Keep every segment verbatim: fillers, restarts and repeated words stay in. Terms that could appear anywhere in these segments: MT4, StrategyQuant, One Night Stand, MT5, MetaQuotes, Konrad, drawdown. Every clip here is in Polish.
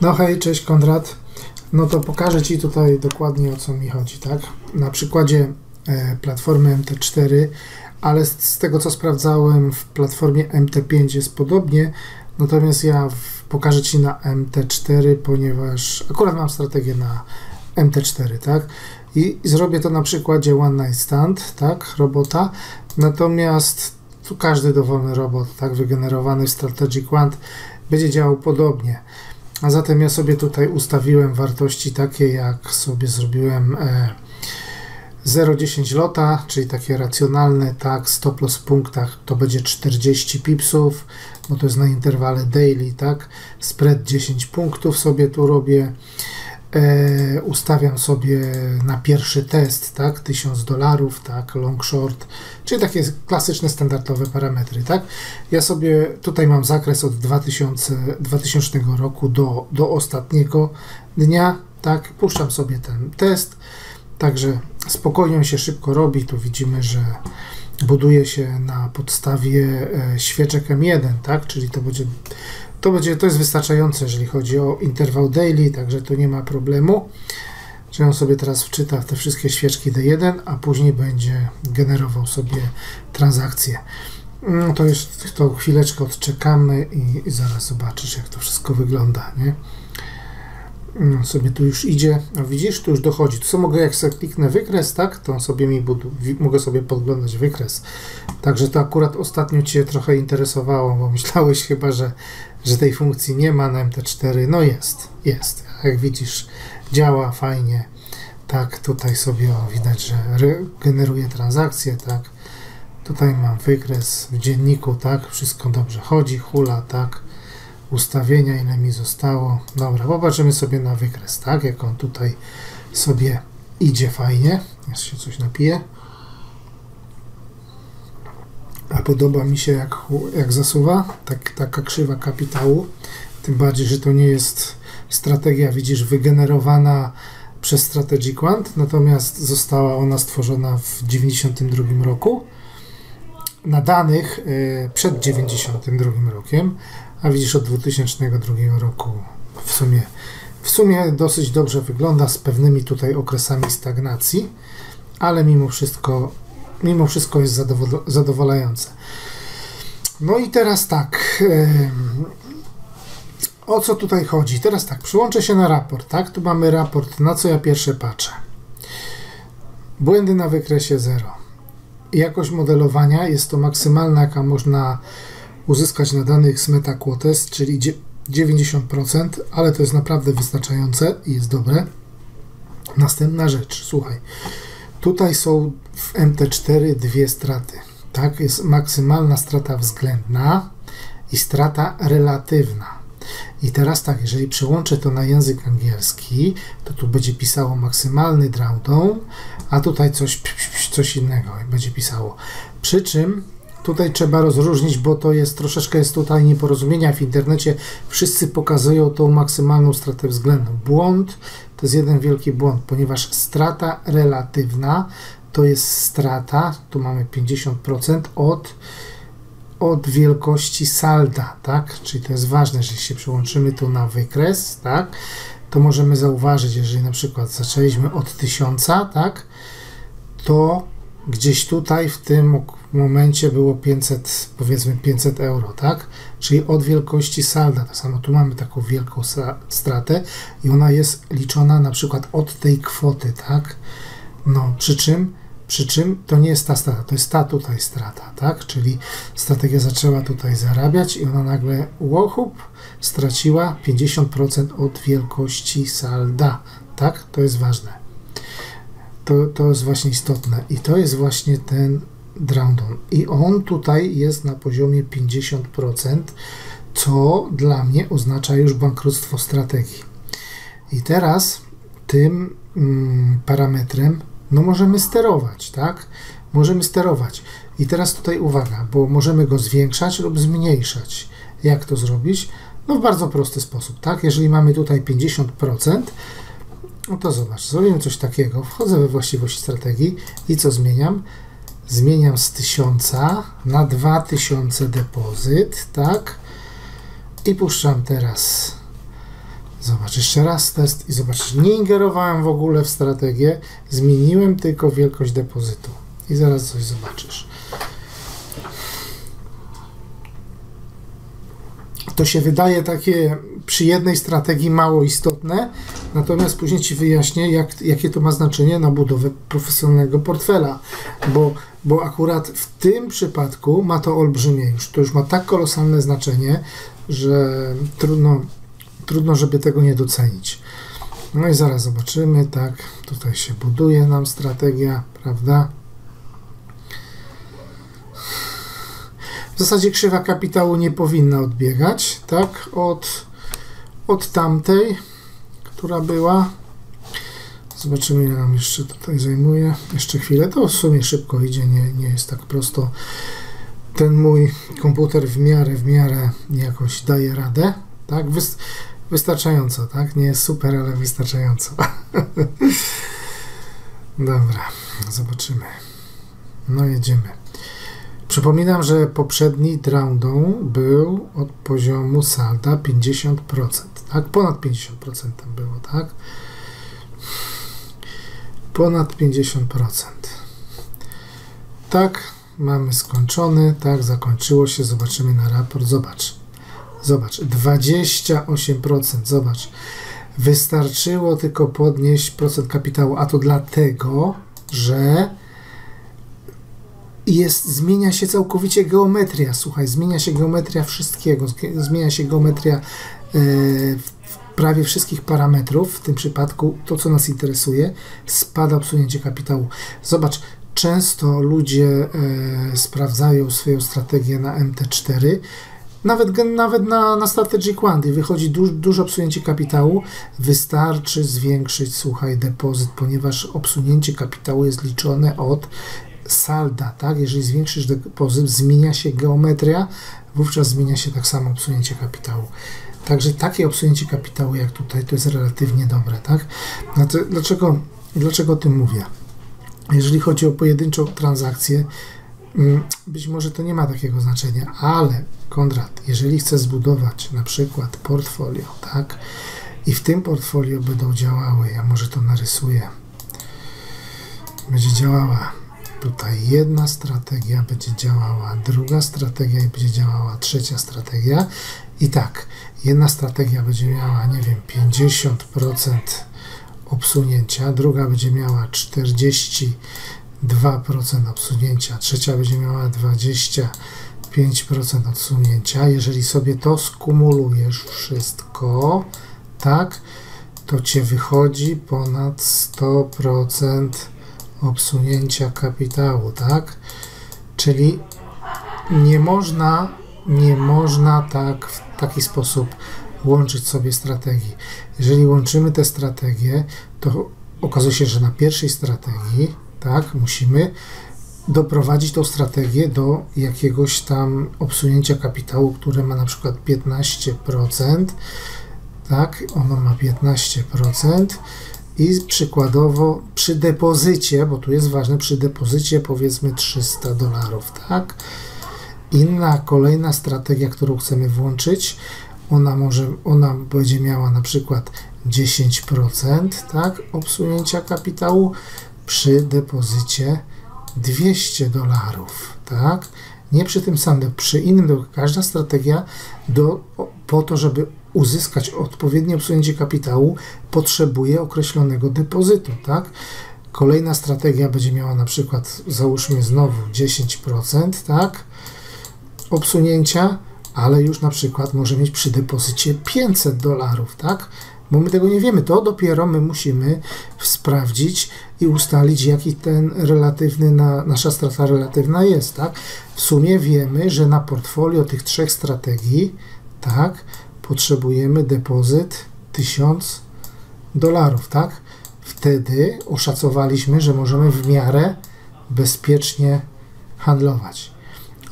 No hej, cześć Konrad. No to pokażę Ci tutaj dokładnie, o co mi chodzi, tak? Na przykładzie e, platformy M T cztery, ale z, z tego, co sprawdzałem w platformie M T pięć jest podobnie, natomiast ja w, pokażę Ci na M T cztery, ponieważ akurat mam strategię na M T cztery, tak? I, i zrobię to na przykładzie One Night Stand, tak? Robota. Natomiast tu każdy dowolny robot, tak? Wygenerowany w StrategyQuant będzie działał podobnie. A zatem ja sobie tutaj ustawiłem wartości takie, jak sobie zrobiłem zero przecinek dziesięć lota, czyli takie racjonalne, tak, stop loss w punktach to będzie czterdzieści pipsów, bo to jest na interwale daily, tak, spread dziesięć punktów sobie tu robię, e, ustawiam sobie na pierwszy test, tak, tysiąc dolarów, tak, long short, czyli takie klasyczne, standardowe parametry, tak. Ja sobie tutaj mam zakres od dwutysięcznego roku do, do ostatniego dnia, tak, puszczam sobie ten test, także spokojnie on się szybko robi. Tu widzimy, że buduje się na podstawie świeczek M jeden, tak, czyli to będzie, to będzie, to jest wystarczające, jeżeli chodzi o interwał daily, także tu nie ma problemu, że on sobie teraz wczyta w te wszystkie świeczki D jeden, a później będzie generował sobie transakcje. No to już tą chwileczkę odczekamy i, i zaraz zobaczysz, jak to wszystko wygląda, nie? No, sobie tu już idzie, no, widzisz, tu już dochodzi, tu co mogę, jak sobie kliknę wykres, tak, to sobie mi budu, mogę sobie podglądać wykres, także to akurat ostatnio Cię trochę interesowało, bo myślałeś chyba, że, że tej funkcji nie ma na M T cztery, no jest, jest, jak widzisz, działa fajnie, tak, tutaj sobie, o, widać, że generuje transakcje, tak, tutaj mam wykres w dzienniku, tak, wszystko dobrze chodzi, hula, tak, ustawienia, ile mi zostało. Dobra, popatrzymy sobie na wykres, tak, jak on tutaj sobie idzie fajnie. Jeszcze się coś napije. A podoba mi się, jak, jak zasuwa, tak, taka krzywa kapitału, tym bardziej, że to nie jest strategia, widzisz, wygenerowana przez StrategyQuant, natomiast została ona stworzona w tysiąc dziewięćset dziewięćdziesiątym drugim roku, na danych y, przed tysiąc dziewięćset dziewięćdziesiątym drugim rokiem, a widzisz, od dwa tysiące drugiego roku w sumie, w sumie dosyć dobrze wygląda, z pewnymi tutaj okresami stagnacji, ale mimo wszystko, mimo wszystko jest zadowol- zadowalające. No i teraz tak, yy, o co tutaj chodzi? Teraz tak, przyłączę się na raport, tak? Tu mamy raport, na co ja pierwsze patrzę. Błędy na wykresie zero. Jakość modelowania jest to maksymalna, jaka można uzyskać na danych z MetaQuotes, czyli dziewięćdziesiąt procent, ale to jest naprawdę wystarczające i jest dobre. Następna rzecz, słuchaj, tutaj są w M T cztery dwie straty, tak, jest maksymalna strata względna i strata relatywna. I teraz tak, jeżeli przełączę to na język angielski, to tu będzie pisało maksymalny drawdown, a tutaj coś, coś innego będzie pisało, przy czym tutaj trzeba rozróżnić, bo to jest troszeczkę, jest tutaj nieporozumienia w internecie. Wszyscy pokazują tą maksymalną stratę względną. Błąd to jest jeden wielki błąd, ponieważ strata relatywna to jest strata, tu mamy pięćdziesiąt procent od, od wielkości salda, tak? Czyli to jest ważne, jeżeli się przełączymy tu na wykres, tak? To możemy zauważyć, jeżeli na przykład zaczęliśmy od tysiąca, tak? To gdzieś tutaj w tym momencie było pięćset, powiedzmy pięćset euro, tak? Czyli od wielkości salda, tak samo tu mamy taką wielką stratę i ona jest liczona na przykład od tej kwoty, tak? No, przy czym, przy czym to nie jest ta strata, to jest ta tutaj strata, tak? Czyli strategia zaczęła tutaj zarabiać i ona nagle, łochup, straciła pięćdziesiąt procent od wielkości salda, tak? To jest ważne. To, to jest właśnie istotne i to jest właśnie ten drawdown i on tutaj jest na poziomie pięćdziesiąt procent, co dla mnie oznacza już bankructwo strategii. I teraz tym mm, parametrem no możemy sterować, tak? Możemy sterować i teraz tutaj uwaga, bo możemy go zwiększać lub zmniejszać. Jak to zrobić? No w bardzo prosty sposób, tak? Jeżeli mamy tutaj pięćdziesiąt procent, no to zobacz, zrobimy coś takiego, wchodzę we właściwości strategii i co zmieniam? Zmieniam z tysiąca na dwa tysiące depozyt, tak? I puszczam teraz Zobacz, jeszcze raz test i zobacz, nie ingerowałem w ogóle w strategię, zmieniłem tylko wielkość depozytu. I zaraz coś zobaczysz. To się wydaje takie przy jednej strategii mało istotne, natomiast później Ci wyjaśnię, jak, jakie to ma znaczenie na budowę profesjonalnego portfela, bo, bo akurat w tym przypadku ma to olbrzymie już, to już ma tak kolosalne znaczenie, że trudno, trudno żeby tego nie docenić. No i zaraz zobaczymy, tak, tutaj się buduje nam strategia, prawda? W zasadzie krzywa kapitału nie powinna odbiegać, tak, od, od tamtej, która była. Zobaczymy, ile nam jeszcze tutaj zajmuje. Jeszcze chwilę, to w sumie szybko idzie, nie, nie jest tak prosto. Ten mój komputer w miarę, w miarę jakoś daje radę, tak, wystarczająco, tak, nie jest super, ale wystarczająco. Dobra, zobaczymy. No jedziemy. Przypominam, że poprzedni drawdown był od poziomu salda pięćdziesiąt procent, tak? Ponad pięćdziesiąt procent tam było, tak? Ponad pięćdziesiąt procent. Tak, mamy skończony, tak, zakończyło się, zobaczymy na raport, zobacz. Zobacz, dwadzieścia osiem procent, zobacz. Wystarczyło tylko podnieść procent kapitału, a to dlatego, że Jest, zmienia się całkowicie geometria, słuchaj, zmienia się geometria wszystkiego, zmienia się geometria e, w prawie wszystkich parametrów, w tym przypadku to, co nas interesuje, spada obsunięcie kapitału. Zobacz, często ludzie e, sprawdzają swoją strategię na M T cztery, nawet, nawet na, na StrategyQuant i wychodzi duż, duże obsunięcie kapitału, wystarczy zwiększyć, słuchaj, depozyt, ponieważ obsunięcie kapitału jest liczone od salda, tak? Jeżeli zwiększysz depozyt, zmienia się geometria, wówczas zmienia się tak samo obsunięcie kapitału. Także takie obsunięcie kapitału jak tutaj, to jest relatywnie dobre, tak? Dlaczego, dlaczego o tym mówię? Jeżeli chodzi o pojedynczą transakcję, być może to nie ma takiego znaczenia, ale Konrad, jeżeli chce zbudować na przykład portfolio, tak? I w tym portfolio będą działały, ja może to narysuję, będzie działała tutaj jedna strategia, będzie działała druga strategia i będzie działała trzecia strategia. I tak, jedna strategia będzie miała, nie wiem, pięćdziesiąt procent obsunięcia, druga będzie miała czterdzieści dwa procent obsunięcia, trzecia będzie miała dwadzieścia pięć procent odsunięcia. Jeżeli sobie to skumulujesz wszystko, tak, to Cię wychodzi ponad sto procent obsunięcia kapitału, tak? Czyli nie można, nie można tak w taki sposób łączyć sobie strategii. Jeżeli łączymy te strategie, to okazuje się, że na pierwszej strategii, tak, musimy doprowadzić tą strategię do jakiegoś tam obsunięcia kapitału, które ma na przykład piętnaście procent, tak? Ono ma piętnaście procent. I przykładowo przy depozycie, bo tu jest ważne, przy depozycie powiedzmy trzysta dolarów, tak? Inna, kolejna strategia, którą chcemy włączyć, ona może, ona będzie miała na przykład dziesięć procent, tak? Obsunięcia kapitału przy depozycie dwieście dolarów, tak? Nie przy tym samym, przy innym, każda strategia do, po to, żeby uzyskać odpowiednie obsunięcie kapitału, potrzebuje określonego depozytu, tak? Kolejna strategia będzie miała na przykład, załóżmy znowu dziesięć procent, tak? Obsunięcia, ale już na przykład może mieć przy depozycie pięćset dolarów, tak? Bo my tego nie wiemy, to dopiero my musimy sprawdzić i ustalić, jaki ten relatywny, na, nasza strata relatywna jest, tak? W sumie wiemy, że na portfolio tych trzech strategii, tak, potrzebujemy depozyt tysiąc dolarów, tak? Wtedy oszacowaliśmy, że możemy w miarę bezpiecznie handlować.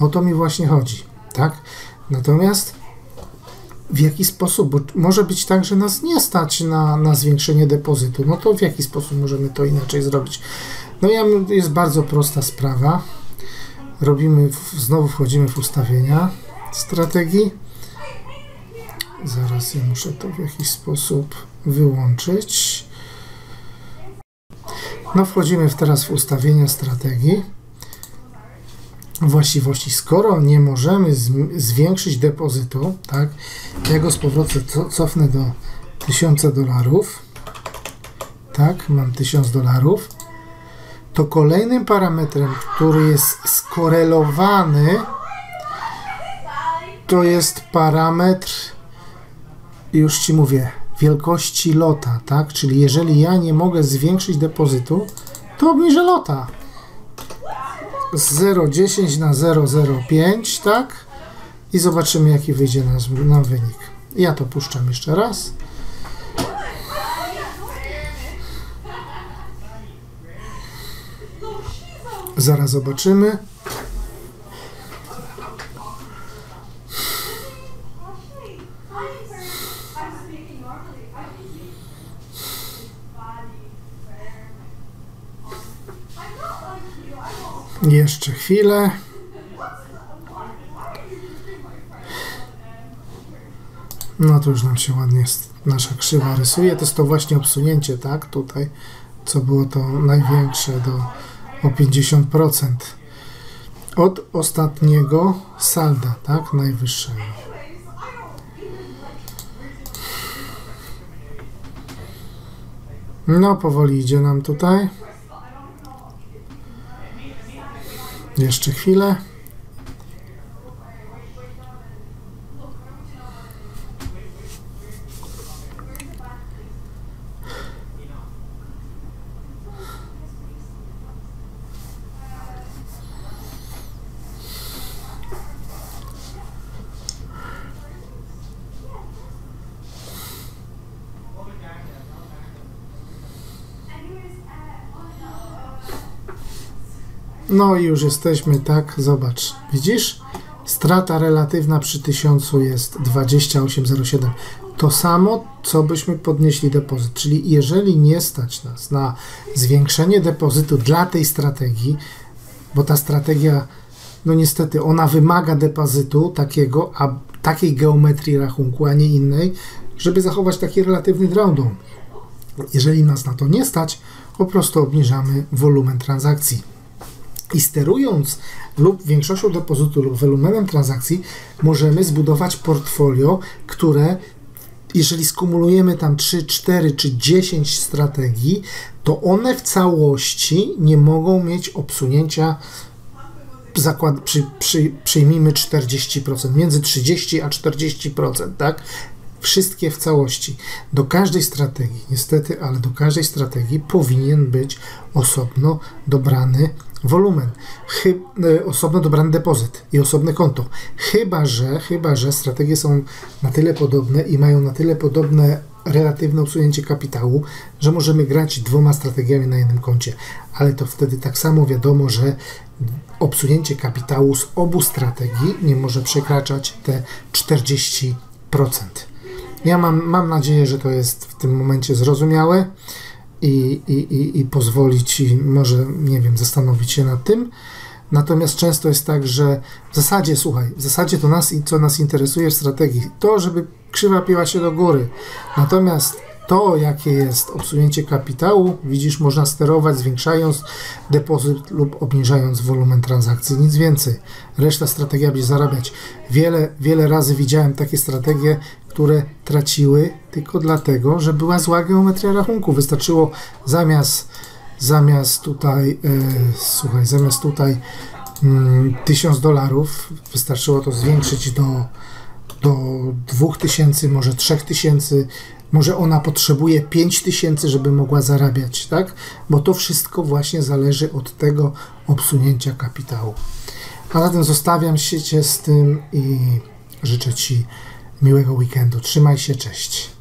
O to mi właśnie chodzi, tak? Natomiast w jaki sposób, bo może być tak, że nas nie stać na, na zwiększenie depozytu, no to w jaki sposób możemy to inaczej zrobić? No ja, jest bardzo prosta sprawa. Robimy, znowu wchodzimy w ustawienia strategii. Zaraz ja muszę to w jakiś sposób wyłączyć. No wchodzimy teraz w ustawienia strategii. Właściwości. Skoro nie możemy zwiększyć depozytu, tak, ja go z powrotem cofnę do tysiąca dolarów. Tak, mam tysiąc dolarów. To kolejnym parametrem, który jest skorelowany, to jest parametr, już Ci mówię, wielkości lota, tak? Czyli jeżeli ja nie mogę zwiększyć depozytu, to obniżę lota z zero przecinek dziesięć na zero przecinek zero pięć, tak? I zobaczymy, jaki wyjdzie nam, nam wynik. Ja to puszczam jeszcze raz. Zaraz zobaczymy. Jeszcze chwilę. No to już nam się ładnie nasza krzywa rysuje. To jest to właśnie obsunięcie, tak? Tutaj, co było to największe do o pięćdziesiąt procent od ostatniego salda, tak? Najwyższego. No powoli idzie nam tutaj. Jeszcze chwilę. No i już jesteśmy, tak, zobacz, widzisz? Strata relatywna przy tysiącu jest dwadzieścia osiem przecinek zero siedem. To samo, co byśmy podnieśli depozyt, czyli jeżeli nie stać nas na zwiększenie depozytu dla tej strategii, bo ta strategia, no niestety, ona wymaga depozytu takiego, a takiej geometrii rachunku, a nie innej, żeby zachować taki relatywny drawdown. Jeżeli nas na to nie stać, po prostu obniżamy wolumen transakcji. I sterując lub większością depozytu lub wolumenem transakcji możemy zbudować portfolio, które jeżeli skumulujemy tam trzy, cztery czy dziesięć strategii, to one w całości nie mogą mieć obsunięcia, zakład, przy, przy, przyjmijmy czterdzieści procent, między trzydzieści a czterdzieści procent, tak? Wszystkie w całości. Do każdej strategii, niestety, ale do każdej strategii powinien być osobno dobrany wolumen, Chy, osobno dobrany depozyt i osobne konto. Chyba że, chyba, że strategie są na tyle podobne i mają na tyle podobne relatywne usunięcie kapitału, że możemy grać dwoma strategiami na jednym koncie, ale to wtedy tak samo wiadomo, że obsunięcie kapitału z obu strategii nie może przekraczać te czterdzieści procent. Ja mam, mam nadzieję, że to jest w tym momencie zrozumiałe. I, i, i pozwoli Ci może, nie wiem, zastanowić się nad tym. Natomiast często jest tak, że w zasadzie, słuchaj, w zasadzie to nas, co nas interesuje w strategii, to, żeby krzywa piła się do góry. Natomiast to, jakie jest obsunięcie kapitału, widzisz, można sterować, zwiększając depozyt lub obniżając wolumen transakcji, nic więcej. Reszta strategii będzie zarabiać. Wiele, wiele razy widziałem takie strategie, które traciły tylko dlatego, że była zła geometria rachunku. Wystarczyło zamiast, zamiast tutaj, yy, słuchaj, zamiast tutaj yy, tysiąc dolarów, wystarczyło to zwiększyć do, do dwóch tysięcy, może trzech tysięcy, może ona potrzebuje pięć tysięcy, żeby mogła zarabiać, tak? Bo to wszystko właśnie zależy od tego obsunięcia kapitału. A zatem zostawiam się Cię z tym i życzę Ci miłego weekendu. Trzymaj się, cześć.